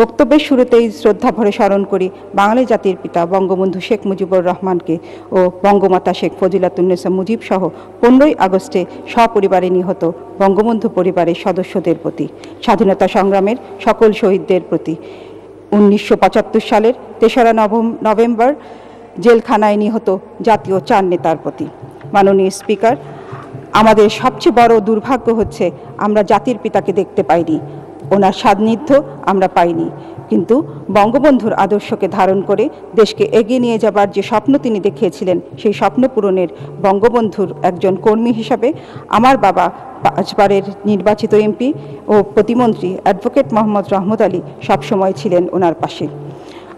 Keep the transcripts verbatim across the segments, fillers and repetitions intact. বক্তব্যের শুরুতেই শ্রদ্ধা ভরে স্মরণ করি বাঙালি জাতির পিতা বঙ্গবন্ধু শেখ মুজিবুর রহমানকে ও বঙ্গমাতা শেখ ফজিলাতুন্নেসা মুজিব সহ পনেরোই আগস্টে সপরিবারে নিহত বঙ্গবন্ধু পরিবারের সদস্যদের প্রতি, স্বাধীনতা সংগ্রামের সকল শহীদদের প্রতি। উনিশশো পঁচাত্তর সালের তেসরা নভেম্বর জেলখানায় নিহত জাতীয় চার নেতার প্রতি। মাননীয় স্পিকার, আমাদের সবচেয়ে বড় দুর্ভাগ্য হচ্ছে আমরা জাতির পিতাকে দেখতে পাইনি, ওনার সান্নিধ্য আমরা পাইনি, কিন্তু বঙ্গবন্ধুর আদর্শকে ধারণ করে দেশকে এগিয়ে নিয়ে যাবার যে স্বপ্ন তিনি দেখিয়েছিলেন সেই স্বপ্ন পূরণের বঙ্গবন্ধুর একজন কর্মী হিসাবে আমার বাবা পাঁচবারের নির্বাচিত এমপি ও প্রতিমন্ত্রী অ্যাডভোকেট মোহাম্মদ রহমত আলী সবসময় ছিলেন ওনার পাশে।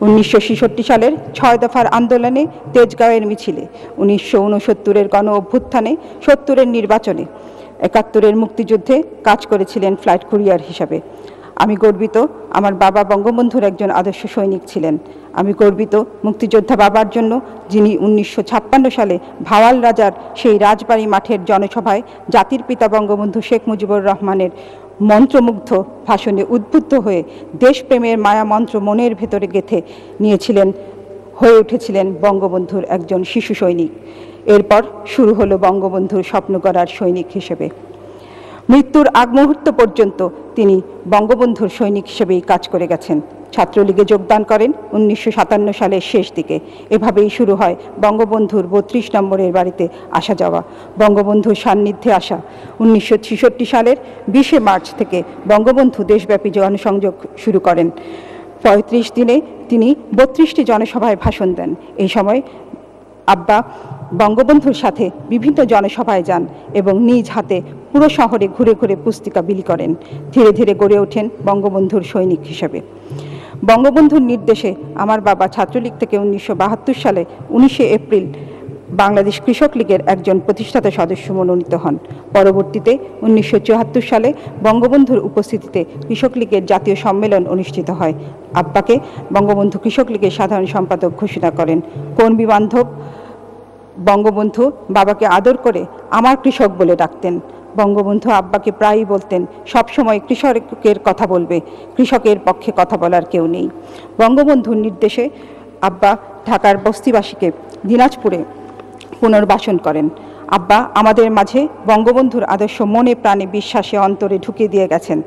উনিশশো ছেষট্টি সালের ছয় দফার আন্দোলনে, তেজগাঁওয়ের মিছিলে, উনিশশো উনসত্তরের গণ অভ্যুত্থানে, সত্তরের নির্বাচনে, একাত্তরের মুক্তিযুদ্ধে কাজ করেছিলেন ফ্লাইট কুরিয়ার হিসাবে। আমি গর্বিত আমার বাবা বঙ্গবন্ধুর একজন আদর্শ সৈনিক ছিলেন। আমি গর্বিত মুক্তিযোদ্ধা বাবার জন্য, যিনি উনিশশো ছাপ্পান্ন সালে ভাওয়াল রাজার সেই রাজবাড়ী মাঠের জনসভায় জাতির পিতা বঙ্গবন্ধু শেখ মুজিবুর রহমানের মন্ত্রমুগ্ধ ভাষণে উদ্বুদ্ধ হয়ে দেশপ্রেমের মায়া মন্ত্র মনের ভেতরে গেঁথে নিয়েছিলেন, হয়ে উঠেছিলেন বঙ্গবন্ধুর একজন শিশু সৈনিক। এরপর শুরু হলো বঙ্গবন্ধুর স্বপ্ন গড়ার সৈনিক হিসেবে। মৃত্যুর আগ মুহূর্ত পর্যন্ত তিনি বঙ্গবন্ধুর সৈনিক হিসেবেই কাজ করে গেছেন। ছাত্রলীগে যোগদান করেন উনিশশো সাতান্ন সালের শেষ দিকে। এভাবেই শুরু হয় বঙ্গবন্ধুর বত্রিশ নম্বরের বাড়িতে আসা যাওয়া, বঙ্গবন্ধুর সান্নিধ্যে আসা। উনিশশো ছেষট্টি সালের বিশে মার্চ থেকে বঙ্গবন্ধু দেশব্যাপী জনসংযোগ শুরু করেন। পঁয়ত্রিশ দিনে তিনি বত্রিশটি জনসভায় ভাষণ দেন। এই সময় আব্বা বঙ্গবন্ধুর সাথে বিভিন্ন জনসভায় যান এবং নিজ হাতে পুরো শহরে ঘুরে ঘুরে পুস্তিকা বিলি করেন। ধীরে ধীরে গড়ে ওঠেন বঙ্গবন্ধুর সৈনিক হিসেবে। বঙ্গবন্ধুর নির্দেশে আমার বাবা ছাত্রলীগ থেকে উনিশশো বাহাত্তর সালে উনিশে এপ্রিল বাংলাদেশ কৃষক লীগের একজন প্রতিষ্ঠাতা সদস্য মনোনীত হন। পরবর্তীতে উনিশশো চুয়াত্তর সালে বঙ্গবন্ধুর উপস্থিতিতে কৃষক লীগের জাতীয় সম্মেলন অনুষ্ঠিত হয়। আব্বাকে বঙ্গবন্ধু কৃষক লীগের সাধারণ সম্পাদক ঘোষণা করেন। কর্মী বান্ধব বঙ্গবন্ধু বাবাকে আদর করে আমার কৃষক বলে ডাকতেন। বঙ্গবন্ধু আব্বাকে প্রায়ই বলতেন, সবসময় কৃষকের কথা বলবে, কৃষকের পক্ষে কথা বলার কেউ নেই। বঙ্গবন্ধুর নির্দেশে আব্বা ঢাকার বস্তিবাসীকে দিনাজপুরে পুনর্বাসন করেন। আব্বা আমাদের মাঝে বঙ্গবন্ধুর আদর্শ মনে প্রাণে বিশ্বাসে অন্তরে ঢুকিয়ে দিয়ে গেছেন।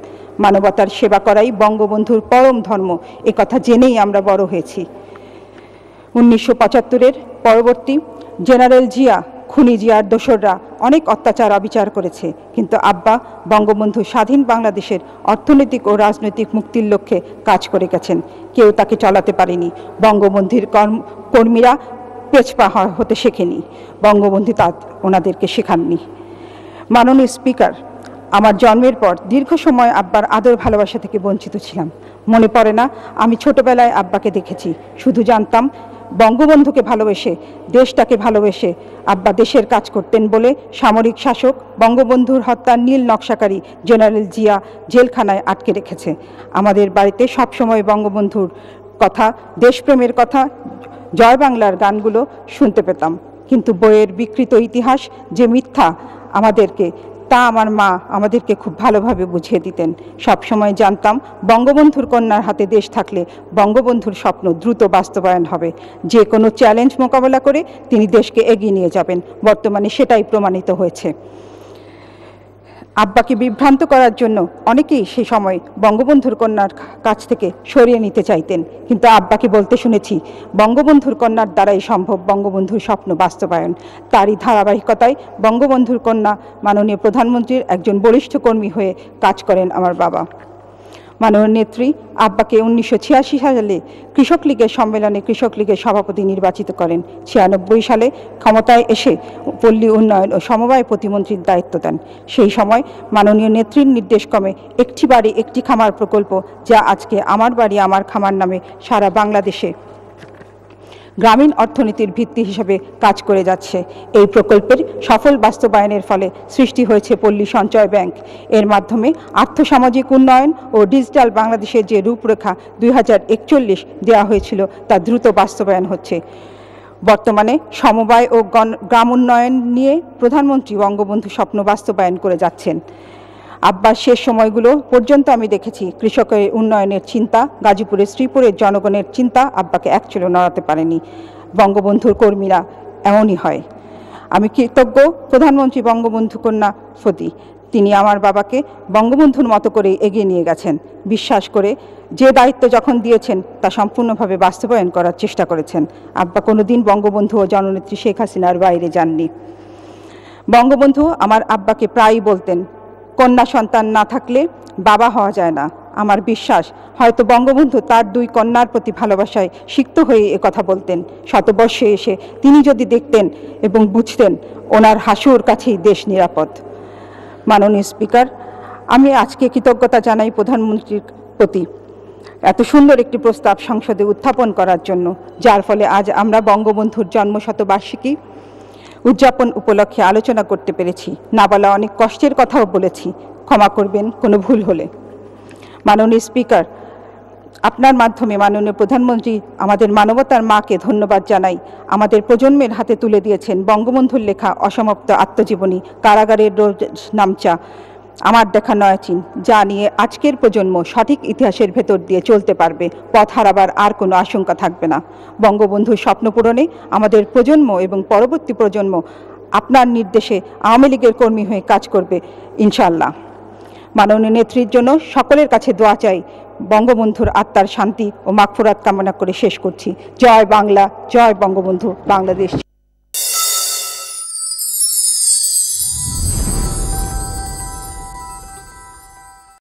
মানবতার সেবা করাই বঙ্গবন্ধুর পরম ধর্ম, এ কথা জেনেই আমরা বড় হয়েছি। উনিশশো পঁচাত্তরের পরবর্তী জেনারেল জিয়া, খুনি জিয়ার দোসররা অনেক অত্যাচার অবিচার করেছে, কিন্তু আব্বা বঙ্গবন্ধু স্বাধীন বাংলাদেশের অর্থনৈতিক ও রাজনৈতিক মুক্তির লক্ষ্যে কাজ করে গেছেন। কেউ তাকে চলাতে পারেনি। বঙ্গবন্ধুর কর্মীরা পেছপা হতে শেখেনি, বঙ্গবন্ধু তা ওনাদেরকে শেখাননি। মাননীয় স্পিকার, আমার জন্মের পর দীর্ঘ সময় আব্বার আদর ভালোবাসা থেকে বঞ্চিত ছিলাম। মনে পড়ে না আমি ছোটবেলায় আব্বাকে দেখেছি, শুধু জানতাম বঙ্গবন্ধুকে ভালোবেসে, দেশটাকে ভালোবেসে আব্বা দেশের কাজ করতেন বলে সামরিক শাসক বঙ্গবন্ধুর হত্যার নীল নকশাকারী জেনারেল জিয়া জেলখানায় আটকে রেখেছে। আমাদের বাড়িতে সবসময় বঙ্গবন্ধুর কথা, দেশপ্রেমের কথা, জয় বাংলার গানগুলো শুনতে পেতাম, কিন্তু বইয়ের বিকৃত ইতিহাস যে মিথ্যা আমাদেরকে, তা আমার মা আমাদেরকে খুব ভালোভাবে বুঝিয়ে দিতেন। সবসময় জানতাম বঙ্গবন্ধুর কন্যার হাতে দেশ থাকলে বঙ্গবন্ধুর স্বপ্ন দ্রুত বাস্তবায়ন হবে, যে কোনো চ্যালেঞ্জ মোকাবেলা করে তিনি দেশকে এগিয়ে নিয়ে যাবেন। বর্তমানে সেটাই প্রমাণিত হয়েছে। আব্বাকে বিভ্রান্ত করার জন্য অনেকেই সেই সময় বঙ্গবন্ধুর কন্যার কাছ থেকে সরিয়ে নিতে চাইতেন, কিন্তু আব্বাকে বলতে শুনেছি বঙ্গবন্ধুর কন্যার দ্বারাই সম্ভব বঙ্গবন্ধুর স্বপ্ন বাস্তবায়ন। তারই ধারাবাহিকতায় বঙ্গবন্ধুর কন্যা মাননীয় প্রধানমন্ত্রীর একজন বরিষ্ঠ কর্মী হয়ে কাজ করেন আমার বাবা। মাননীয় নেত্রী আব্বাকে উনিশশো ছিয়াশি সালে কৃষক লীগের সম্মেলনে কৃষক লীগের সভাপতি নির্বাচিত করেন। ছিয়ানব্বই সালে ক্ষমতায় এসে পল্লী উন্নয়ন ও সমবায় প্রতিমন্ত্রীর দায়িত্ব দেন। সেই সময় মাননীয় নেত্রীর নির্দেশক্রমে একটি বাড়ি একটি খামার প্রকল্প, যা আজকে আমার বাড়ি আমার খামার নামে সারা বাংলাদেশে গ্রামীণ অর্থনীতির ভিত্তি হিসেবে কাজ করে যাচ্ছে। এই প্রকল্পের সফল বাস্তবায়নের ফলে সৃষ্টি হয়েছে পল্লী সঞ্চয় ব্যাংক। এর মাধ্যমে আর্থসামাজিক উন্নয়ন ও ডিজিটাল বাংলাদেশের যে রূপরেখা দুই হাজার একচল্লিশ দেওয়া হয়েছিল তা দ্রুত বাস্তবায়ন হচ্ছে। বর্তমানে সমবায় ও গ্রাম উন্নয়ন নিয়ে প্রধানমন্ত্রী বঙ্গবন্ধু স্বপ্ন বাস্তবায়ন করে যাচ্ছেন। আব্বা শেষ সময়গুলো পর্যন্ত আমি দেখেছি কৃষকের উন্নয়নের চিন্তা, গাজীপুরের শ্রীপুরের জনগণের চিন্তা আব্বাকে এক চুলও নড়াতে পারেনি। বঙ্গবন্ধুর কর্মীরা এমনই হয়। আমি কৃতজ্ঞ প্রধানমন্ত্রী বঙ্গবন্ধু কন্যা ফতি, তিনি আমার বাবাকে বঙ্গবন্ধুর মতো করে এগিয়ে নিয়ে গেছেন, বিশ্বাস করে যে দায়িত্ব যখন দিয়েছেন তা সম্পূর্ণভাবে বাস্তবায়ন করার চেষ্টা করেছেন। আব্বা কোনোদিন বঙ্গবন্ধু ও জননেত্রী শেখ হাসিনার বাইরে যাননি। বঙ্গবন্ধু আমার আব্বাকে প্রায়ই বলতেন, কন্যা সন্তান না থাকলে বাবা হওয়া যায় না। আমার বিশ্বাস হয়তো বঙ্গবন্ধু তার দুই কন্যার প্রতি ভালোবাসায় সিক্ত হয়ে এ কথা বলতেন। শতবর্ষে এসে তিনি যদি দেখতেন এবং বুঝতেন ওনার হাসুর কাছেই দেশ নিরাপদ। মাননীয় স্পিকার, আমি আজকে কৃতজ্ঞতা জানাই প্রধানমন্ত্রীর প্রতি এত সুন্দর একটি প্রস্তাব সংসদে উত্থাপন করার জন্য, যার ফলে আজ আমরা বঙ্গবন্ধুর জন্মশতবার্ষিকী উদযাপন উপলক্ষে আলোচনা করতে পেরেছি। না বলা অনেক কষ্টের কথাও বলেছি, ক্ষমা করবেন কোনো ভুল হলে। মাননীয় স্পিকার, আপনার মাধ্যমে মাননীয় প্রধানমন্ত্রী আমাদের মানবতার মাকে ধন্যবাদ জানাই। আমাদের প্রজন্মের হাতে তুলে দিয়েছেন বঙ্গবন্ধুর লেখা অসমাপ্ত আত্মজীবনী কারাগারের রোজ নামচা আমার দেখা নয় চিন, যা নিয়ে আজকের প্রজন্ম সঠিক ইতিহাসের ভেতর দিয়ে চলতে পারবে, পথ হারাবার আর কোনো আশঙ্কা থাকবে না। বঙ্গবন্ধুর স্বপ্ন পূরণে আমাদের প্রজন্ম এবং পরবর্তী প্রজন্ম আপনার নির্দেশে আওয়ামী লীগের কর্মী হয়ে কাজ করবে ইনশাল্লাহ। মাননীয় নেত্রীর জন্য সকলের কাছে দোয়া চাই। বঙ্গবন্ধুর আত্মার শান্তি ও মাগফিরাত কামনা করে শেষ করছি। জয় বাংলা, জয় বঙ্গবন্ধু, বাংলাদেশ।